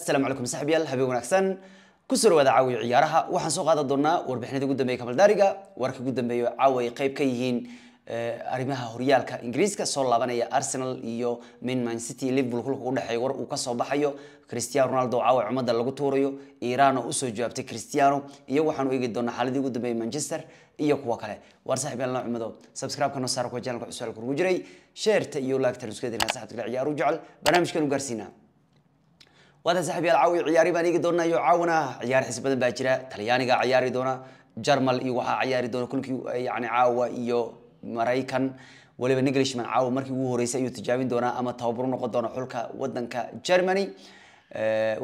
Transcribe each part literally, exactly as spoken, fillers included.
السلام عليكم صاحبي الحبيب ونكسن كسر وداعوي عيارها وحنسوق هذا الدورنا وربحنا دي قدام بيكمل دارجة ورك قدام بيو عوي قيب كيهين أرمها هوريال كإنجليز كسر لبنانية أرسنال يو من مان سيتي ليفربول كل كون حيور وكسر بحيو كريستيانو رونالدو عوي عمد اللقطوريو إيران وأسود جابت كريستيانو يو حنو يقدرنا حال دي قدام بيو مانشستر يو كواكله ورصاحبي الله عمدو سبسكرايب كنا صاروا كجانب كسر كروجري شيرت يو لايك ترسكدين هسحت العيار رجعل برنامج كانوا قرسينا وهذا صاحبي العاوي عياري بانيجي دورنا يعاونا عيار حسب الباجرة تلياني قا عياري دونا جرمال يوها عياري دونا كل يعني عاوة يو مرايكان ولي بنجلش من عاوة مركي وهو رئيس يو تجاوين دونا أما توبرون قد دونا حلكا ودن كجرماني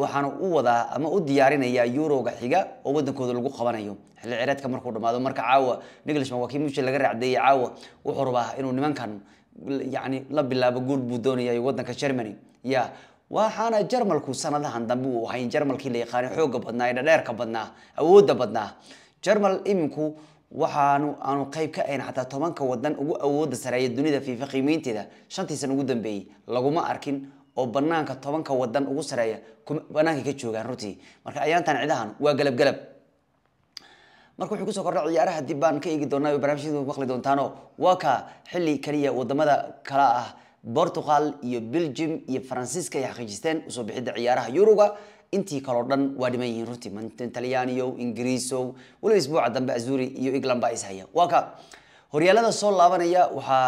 waxaan u wadaa ama u diyaarinaya Euro-ga xiga oo wadankooda lagu qabanayo xil ciyaadka markuu dhamaado marka caawa English ma waa kii muujin laga raacday caawa wuxuu rabaa inuu nimankan yaani la bilaabo guul buu doonayaa wadanka Germany ya waxaana Jarmalku sanadahan dambe waxay Jarmalkii la yaqaan xoog badnaa ee dheerka badnaa awood badnaa Jarmal iminku waxaanu aanu qayb ka ahayn xataa tobanka wadan ugu awood sareeya dunida FIFA qiimaynteeda shantii sano ugu dambeeyay laguma arkin oo banaanka tobanka wadan ugu sareeya banaanka ka joogan ruti marka ayaantan ciidahan waa galab galab marka wuxuu ku soo kordhay ciyaaraha dibaan ka eegi doonaa barnaamijyada waqli doontaano waa ka xilli kaliya wadamada kala ah Portugal iyo Belgium iyo Faransiiska ay xaqiijisteen soo bixida ciyaaraha Euro-ga intii kala dhan waa dhimayn ruti mantan Talyaaniyo Ingiriiso wala isbuuc dambe Azuri iyo England baa isaya waa ka horyaalada soo laabanaya waxa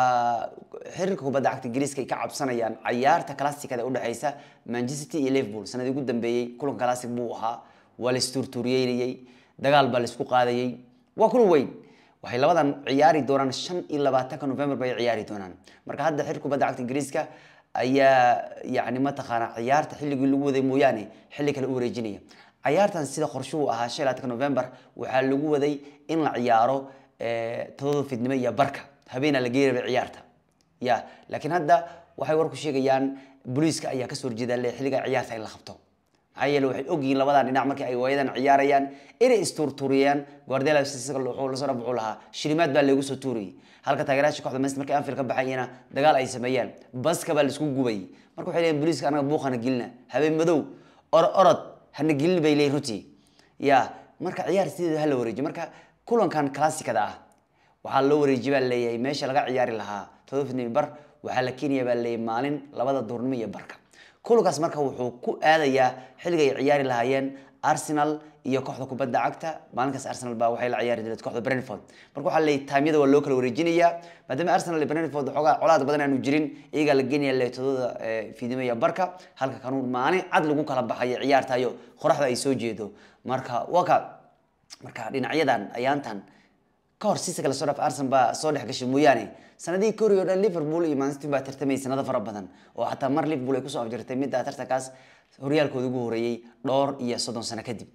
xiriirka kubadda cagta Ingiriiska ay ka cabsanayaan ciyaarta classicada u dhaxaysa Manchester City iyo Liverpool sanadii ugu dambeeyay kulan classic buu ahaa waa la isturturiyay dagaal baa la isku qaadayay waa kulan weyn waxay labadan ciyaari doonaan shan iyo labaatan November bay ciyaari doonaan marka hadda xiriirka kubadda cagta Ingiriiska ayaa yaani ma taqaan ciyaarta xilligii lagu waday mooyaane xilli kale u wareejinaya ciyaartan sida qorshuhu ahaa shan iyo labaatan November waxaa lagu waday in la ciyaaro تضل في الدنيا بركة هبينا لجير بعيارته يا لكن هذا وحي وركو شيء جيان بوليس كأي كسر جدا اللي حلقة عيارته اللي خبطه هاي لو أجي لبضع نعمل كأي وايدا عياريان إيري استورتوريان جوارديولا يستسقى الحول صار بعولها شريمات باللي جوسو توري هالك تجارات شكوح دمست مركي أنفيل كم بحينا دجال أي سميان بس كبل سكون جوي مركو حاليا بوليس كأنا بوخ هنجيلنا هبين مدو أر أرد هنجيل بيلي روتي يا مركا عيار سيد هالوريج مركا كلهم كان كلاسيك هذا وحلو رجيب اللي ماشي لقى عيار لها تضيفني بر وحلكين يبقى اللي مالين لبعض الدورنمية بركة كل قسم مركه وحقوق هذا يا حلقة عيار لها ين أرسنال يكحض كوبدا عكته مالك أرسنال بقى وحيل عيار اللي تكحض برينفورد مركو حلي تاميد واللوكل وريجينيا ما دام أرسنال برينفورد حقا على بدنا نجرين إيجا لجينيا اللي تضيف في دمية بركة هلك كانوا مالين عدل جوكا لبحي عيار تايو خرح ذا يسوجيدو مركه وكا marka dhinacyadan ayaantan ka hor si kala soo dhaf Arsenal ba soo dhex gashay mooyane sanadii Kooriyo dhan Liverpool iyo Manchester City ba tartamay sanado fara badan oo xataa mar Liverpool ay ku soo afjartay mid tartankaas horyaalkooda ugu horeeyay dhowr iyo soddon sano kadib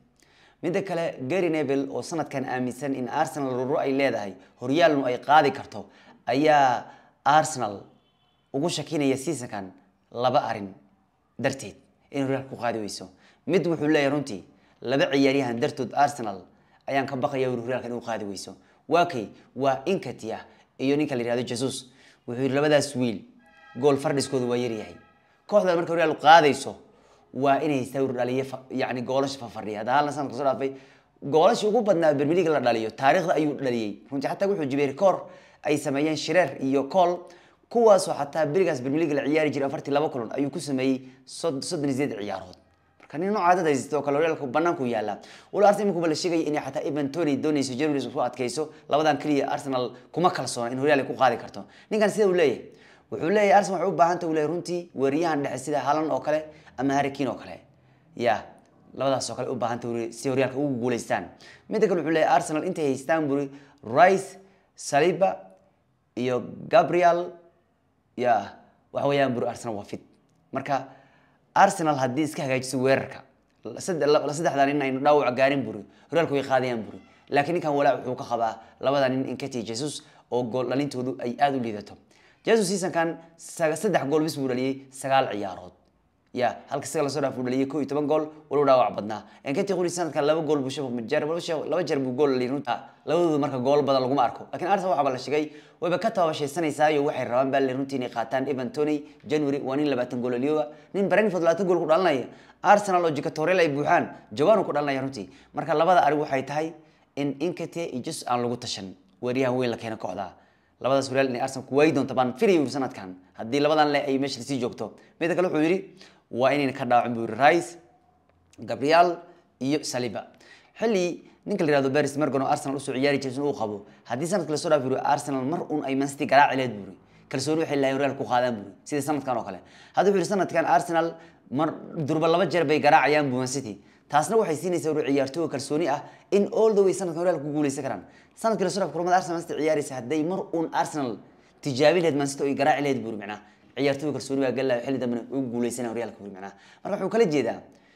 mid kale Gary Neville oo sanadkan aaminsan in Arsenal ruur ay leedahay horyaalnu ay qaadi karto ayaa Arsenal ugu shakinaya seasonkan laba arin darteed in horyaalku qaadi wayso mid wuxuu leeyahay runtii laba ciyaaryahan dartood Arsenal ayaan ka baqayay horyaalka inuu qaadi wayso waakay waa inkatiya iyo ninka la yiraahdo Jesus wuxuu labadaas wiil gool fardhiskooda waa yar yahay kooxda markay horyaalku qaadayso waa inay sawir dhaliyo yaani goolash fafariya hadaan san qasar afay goolash ugu badnaa Premier League la dhaliyo taariikhda ayuu dhaliyay runtii xataa wuxuu jibay record ay sameeyeen shireer iyo call kuwaas oo xataa birigaas Premier League la ciyaari jiray afartii laba kulan ayuu ku sameeyay soddon ciyaarood كان إنه عادة يزيدوا كالوريال كوبانان كويالا، ولا أرسنال مكمل الشيء إني حتى إبن توني دوني سجلوا الأسبوع كيسو، لابد أن كلي أرسنال كمكل صون إنه ريال كوقادي كرتون، نيجان سيد وليه، وحوليه أرسنال عوب بعانت ولا رونتي وريان نحسيد حالا أكله، أما هاريكين أكله، يا لابد أسوق عوب بعانت وري سيريال كوجولستان، متى كل حوليه أرسنال أنت هيستان بري رايس ساليبا، يا جابريال، يا وحويان بري أرسنال وافد، مركا أرسنال هديس كهجاج سويركا، لصد لصد حدانين إنه داو عجارين بري، رجال كوي خاديان بري، لكن كان ولا حوكا خبا، لابد أن إنكتي جيسوس أو جول لين تودو أي أدو ليدتهم، جيسوس إذا كان سد حق جول بس بري سجال عيارات، يا هل كسر صورة في البلية كوي تبان جول ولا راوع بدنا إن كنت يقول السنة كان لو جول بشوف متجرب ولا شيء لو جرب جول اللي نوتا لو ذو مركب جول بدل لقوم أركو لكن أرسنال عبالة الشقي وبكتها وش السنة يساوي واحد رام بل اللي نوتي نقاطان إبن توني جنوري وانين لبعتن جول اليوم نين براني فضلات جول قرالنا يا أرسنال لو جك توريلا يبوحان جوانو قرالنا يا نوتي مركب لبعض أروح حيتهاي إن إن كنت يجس عن لقط تشن وريها وين لكينا كعدا لبعض سؤال إن أرسنال كويدون طبعا فري وسنة كان هدي لبعض لا أي مش لسي جوكتو ميدا كلو حوري وأني كذا عمر رايس، غابرييل، إيو ساليبا. حلي نكل رياضو باريس مرجعنا أرسنال السعودي جالسون وخابو. هذه سنة كل صورة في أرسنال مرؤون أي منستي كلا على دبري. كل صورة حلي يوري الكوخادم بري. سيد سنة كانوا خلا. هذا في السنة كان أرسنال مر ضرب الله بجر بيجرا عيان بمنستي. تحسنوا حسين يسوي عيارته كل صورة إن أول دوي سنة كانوا يوري الكوجولي سكران. سنة كل صورة في كرومات أرسنال منستي عياري سهدي مرؤون أرسنال تجاوب هذا منستي ويجرا على دبري معنا. عيارتو كرسوني وقال له حلي دمنا وقوليسنا وريال كبير معنا نروحوا كل جيدا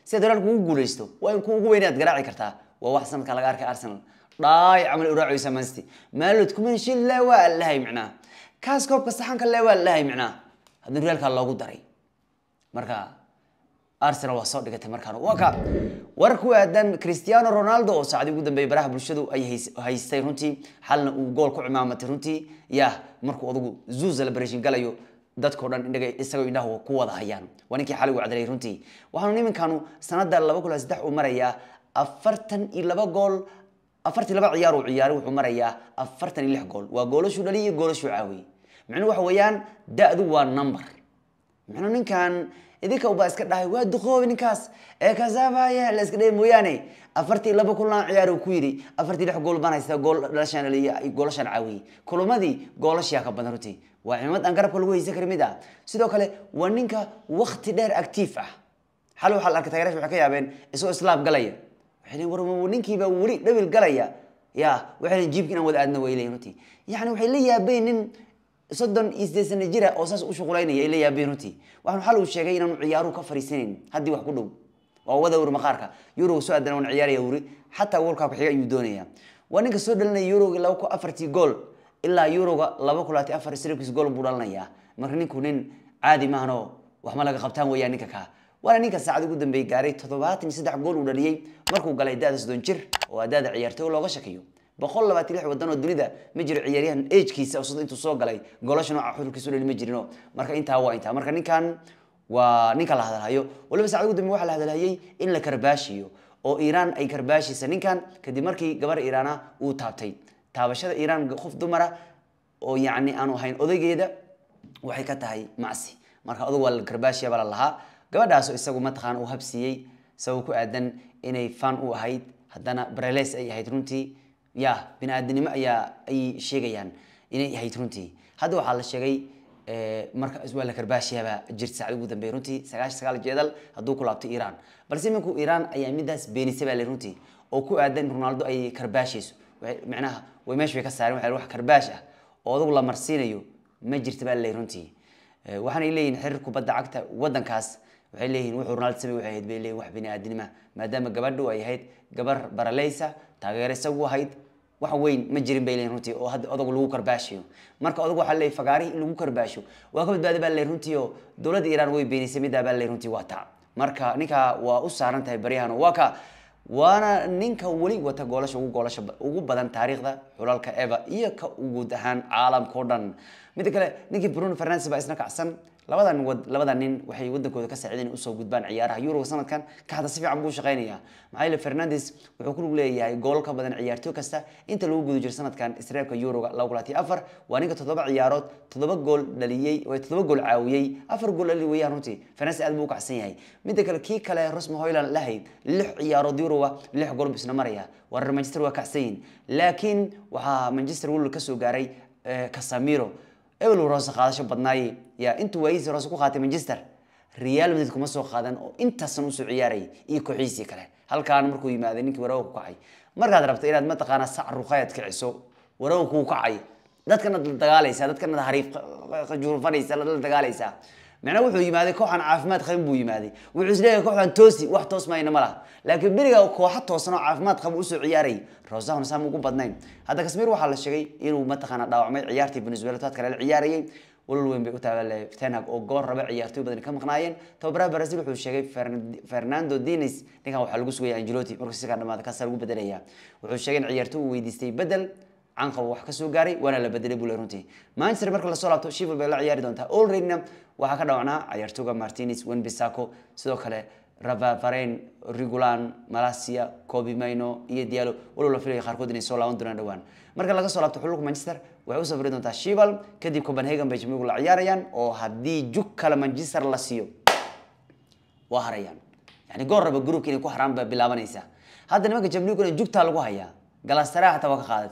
سيد ريال وقوليستو وين كون وينات قراعي كرتها وواحسن كلا قارك أرسنال ضايع عمل أوراعي سمنستي مالو تكمن شيء لا ولا هي معنا كاس كوب كصحن كلا ولا هي معنا هذا ريال كلا قدري مركا أرسنال وصل دقته مركا وكا وركو هذا كريستيانو رونالدو وسعدي قدام بيبراه بالشدو أي هي هي سيرونتي حلنا وقول كعمام ترونتي ياه مركو أضو زوز البريشين قالوا dadka dhan indhaga isaga indhaha ku wada hayaan waninki xalay u cadalay runtii waxaanu nimankanu sanadda laba kun iyo saddex uu maraya afartan iyo laba gool afartan iyo laba ciyaar uu ciyaaray wuxuu maraya afartan iyo lix gool waa goolashu dhaliy iyo goolashu caawi macnu wax weeyaan daadu waa number macnu ninkan idinka u baa iska dhahay waa duqoob ninkaas ee kazaabaya la iska dheey mooyane afartan iyo laba kulan ciyaar uu ku yiri afartan iyo lix gool banaysa gool dhalashan iyo goolashan caawi kulumadii goolashiya ka badan runtii وعماد أنكر كل وجه ذكر مدا سيدوك له ونينك وقت دار أكتيفة حلو حل أركتايرش وحكيها بين إسوء إسلام قلية وحين ورموا ونينك يبوري نبي قلية يا وحين نجيب كنا ودعنا وإليه نتي يعني وحين ليه بين صدّن إزدس النجرة أساس وشغليني إليه بينتي وحن حلو الشجعين ونعيارو كفري سنين هدي وحكلو وهذا ورمخارك يورو سؤالنا ونعياري يوري حتى وركا بحياة يودونيا ونينك سؤالنا يورو لو كأفرتي جول إلا يوروغا لابا كولاتي أفر سيركس غول بودالنا يا مرني كونين عادي ماهنو وحملك خبتان ويا نيكاكا ولا نيكا ساعد قدام بيجاري تضباط نسدع غول وداليين مركو قال داد سدون جير وداد عيارته لوغا شكيو بقول لابا تيلح ودانو الدنيا مجري عياريان ايج كيس وسط انتو سو غلاي غولاشنو خوركيسو لي مجرينو مركا انتا وا انتا مركا نيكان وا نيكا لا هدلهايو ولا ساعد قدام waxa la hadalhayay in la karbashiyo oo Iran ay karbashisa ninkan kadib markii gabar Iiraana uu taabtay taabashada Iiraan qof dumara oo yaani aanu hayn odaygeeda waxay ka tahay macsi marka oday wal karbaashiya bal laha gabadhaas isagu ma taqaan oo habsiyay saw ku aadan inay fan u ahayd hadana bareleys ay ahayd runtii ya binaadinimo ayaa ay sheegayaan inay ahayd runtii hadda waxa la sheegay ee marka iswa la karbaashiya ba jir saacad ugu dambeeyay runtii sagaashan iyo sagaal jeedal haduu ku laabto Iiraan balse minku Iiraan ayaa midaas beenisay baa la runtii oo ku aadan Ronaldo ay karbaashiiso معناها وماش بيك السعر وحنا نروح كرباشة وضولا مرسينيو ما جرت بقى اللي رنتي وحنا اللي نحركوا بدأ عكته ودن كاس وحنا اللي نروح رونالد سمي وحيد بيلي وح بني أدنى ما دام الجبردو أي هيد جبر برا ليس تغير سووا هيد وحوين ما جرين بيلي رنتي وهذا أضولا هو كرباشيو مركا أضولا حلي فقاري اللي هو كرباشيو وقبل بدأ بقى اللي رنتيو دولة إيران وي بيني سمي ده بقى اللي رنتي واتع مركا نكا وأسران تاي بريان وواكا وانا نينكا ولي وتا غولاش او غولاش او بدن تاريخدا خلالكا ايبا iyo ka ugu dahan caalamkoo dhan mid kale ninki Bruno Fernandes ba isna kacsan labadan labadan nin waxay wadankooda ka saacideen u soo gudbaan ciyaaraha Euro sanadkan ka hada si fiican buu shaqeynaya maxay Fernandes wuxuu ku leeyahay gool ka badan ciyaartooy kasta inta lagu guda jir sanadkan Israailka Euro laba kun iyo labaatan waa ninka toddoba ciyaarood toddoba gool dhaliyay way toddoba gool caawiyay afar gool la weeyaan runtii Fernandes aad buu kacsan yahay mid kale kii kale Rasmus Hojlund lahayd lix ciyaarood Euro lix gool bisna maraya war Manchester waa kacsan laakiin waxa Manchester wuu ka soo gaaray Casemiro أول رأس قادش بدناي يا أنت ويز رأس قادة مانشستر ريال مدريد كم سوق قادن أو أنت سنوس عياري يكو عيسى كله هل كان مركو يمادنك وراو كعي مرة دربت إيراد ما تقارن سعر رخيات كعيسو وراو كو كعي ده كنا دجاليسا ده كنا حريف جور فريسا ده دجاليسا معنا وحو يمادي كوحن عافمات خيبو يمادي وعزليه كوحن توسي واحد توس ما ينملها لكن برجع كوحد توسنا عافمات خيبو سو عياري رزاهم سامو كوب بدنين هذا كسبير وحال الشقي إنه متخانة داو عمي عيارتي بالنسبة لتوات كلا العياري ولوين بيقتابله فتناك أو جار ربع يعطيه بدل كم قناعين تبرع برازيل وحول شقيق فرناندو دينيس نكان وحلقوس ويا أنجيلوتي مركز كان ما ذكر سرقو بدلية وحول شقيق عيرته ويدستي بدل عنك وحكسو جاري ولا لا بدل بولرنتي ما ينسر بركل الصلاة تشوفوا بلا عيار دونتها أول رينم وهكذا عنا عيرته جا مارتينيز وين بيساكو سدوكله ربع فرين ريجولان مالاسيا كوبي ماينو يديالو ولو في الخارج دينيس ولا عندنا دوان مركل الصلاة صلاة حلوك مانشستر وعوسف ريدون تشيبل كديب كوبنهاجن بيجمعوا العيارين أو هدي جوك على مانشستر لاسيو وهريان يعني قرب الجروب كده كحرام بلابنيسا هذا نمك جمليو كنا جوك تالقوها يا جلس سريع حتى وقعت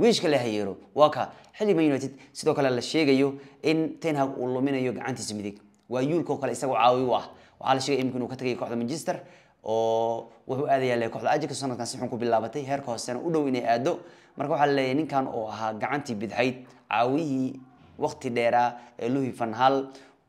ويش كله هيرو واكا حلي مان يونايتد سيدو كلا لا شيغيو ان تين هاق ولومينيو غانتيس ميديك ويولكو كلا اسغو عاوي واه وعلى شيء يمكن انه كتغي كوخدا مانشستر oo wuxuu aadayaa kooxda Ajax sanadkan si xun ku bilaabatay heerka hoosena u dhow inay aado marka waxa la leeyahay ninkan oo ahaa gacantii bidxayd caawihi waqti dheera ee Louis van Gaal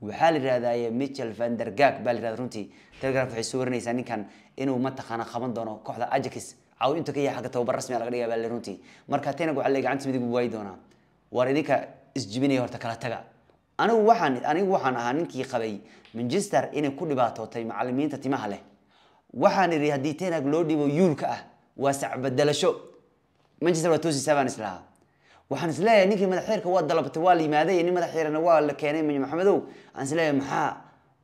waxa la raadayay Michel van der Gaag bal raad runtii telegraph waxay soo warinaysaa ninkan inuu ma taqana qaban doono kooxda Ajax caawi inta ka yahay xaq tababar rasmi ah laga dhigay bal runtii marka teena waxa la gacantii midig way doonaa war idinka isjibinay horta kala taga anigu waxaan anigu waxaan ahaa ninkii qabay Manchester inay ku dhibaatootay macallimiinta timaha leh waxaan iri hadii teenag loo dhibo yuulka ah waa sac badalasho Manchester waa toosi sabaan islaa waxaan islaa ninkii madaxeerka waa dalabtay waa liimaaday in madaxeerana waa la keenay Maxamedow aan islaa maxaa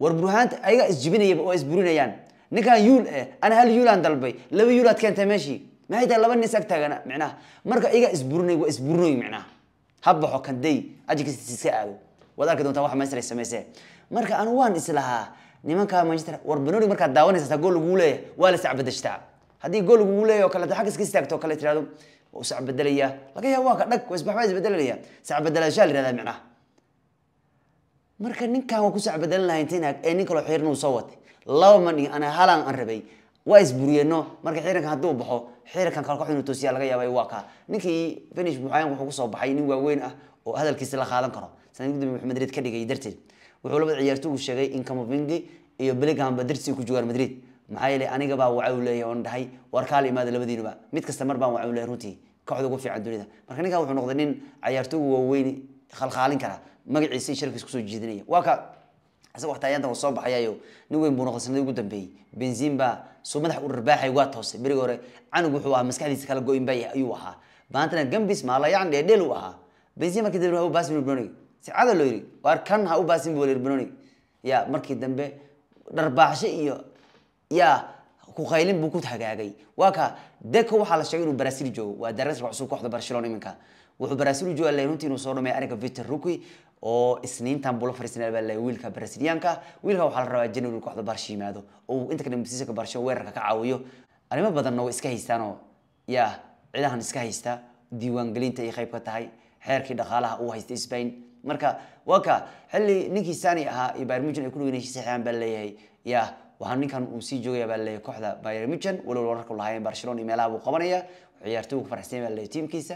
war buruhaanta ayaga isjibinayay oo isburinayaan ninka yuul ah ana hal yuul aan dalbay laba yuul aad keentay meeshii maxay tahay laba nis ag taagana macnaa marka ayaga isburinay waa isburinay macnaa habba xokanday ajigiisa aado wadarka doonta wax ma isra sameeyay marka aan waan islaa nimanka Manchester war banoni marka daawanaysa gool ugu leeyahay waa la sacbadashtaa hadii gool ugu leeyahay oo kala dhax iska istaagto kala tiraado oo sacbadalaya laga yaabaa ka dhag wasbaxba isbedelaya sacbadalasha lirada macna marka ninka waa ku sacbadan lahayn teenag ee ninka loo xirnu soo watay laba man ana halan aan rabay waa isburiyano marka xiriirka haduu baxo xiriirkan kala qoxdu toosiya laga yaabay waa ka ninkii finish muxaan wuxuu ku soo baxay nin waaweyn ah oo hadalkiisa la qaadan karo sanadkii Maxamed Reed ka dhigay darteed وحولبت عيارتو الشقي إنكم وفينجي يبلغ عن بدرسي كجوار مدريد معايلة أنا جبا وعولة يوند هاي وركالي ماذا لبدينه بقى ميت كستمر بقى وعولة روتي كعدو قف في عندنا ده مركني كاو حنقدرين عيارتو ووين خلق خالين كلا ما يعيسي شركة سكسو جدنية واقع هذا وقت أيام ده وصاب حيايو نوين بنقصنا ده جدا بي بنزين بقى سمدح والرباح يقاطعه بريجوري عنو جوحوها مسكالي سكالة جوين بيا أيوها بانتنا جنبيس ما لا يعني يدلوها بنزين ما كده لو هو باس بالبنوني سعادة لوري واركان هاو باسم بولير بنوني يا مركي دنبه درباحشي إيو يا كوخايلين بوكوت حقاقي واكا ديكو وحالا شاقينو براسيل جو وادرس وحسوك واحدة برشلوني منكا وحو براسيل جو اللي نونتينو صورو مي عريكا فيتر روكي oo isniintan bolo farisnaa baa la wiilka Brazilianka wiilka waxa la rabaa jannuu kooxda Barcelona oo inta ka dambisiiska Barcelona weerarka ka caawiyo arima badan oo iska haystaan oo ya ciidahan iska haysta diiwaan gelinta ay qayb ka tahay xeerkii dhaqaalaha uu haystay Spain marka waka xilli ninkii saani ahaa Bayern Munich ay ku dhigeenayay saxaan baa leeyahay ya waxaan ninkan uu si joogay baa leeyahay kooxda Bayern Munich walow wararka lahayn Barcelona meelaha uu qabanaya ciyaartooyga farxsiin baa leeyahay teamkiisa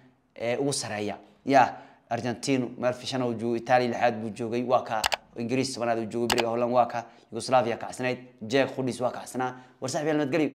وسرعية يا أرجنتين ما في شنو جو إيطاليا لحد بوجوجي واقع إنجليز بنادو جو بريغا هولندا واقع يوغوسلافيا كأسنايد جاك خليس واقع سنة ورسح في المتجري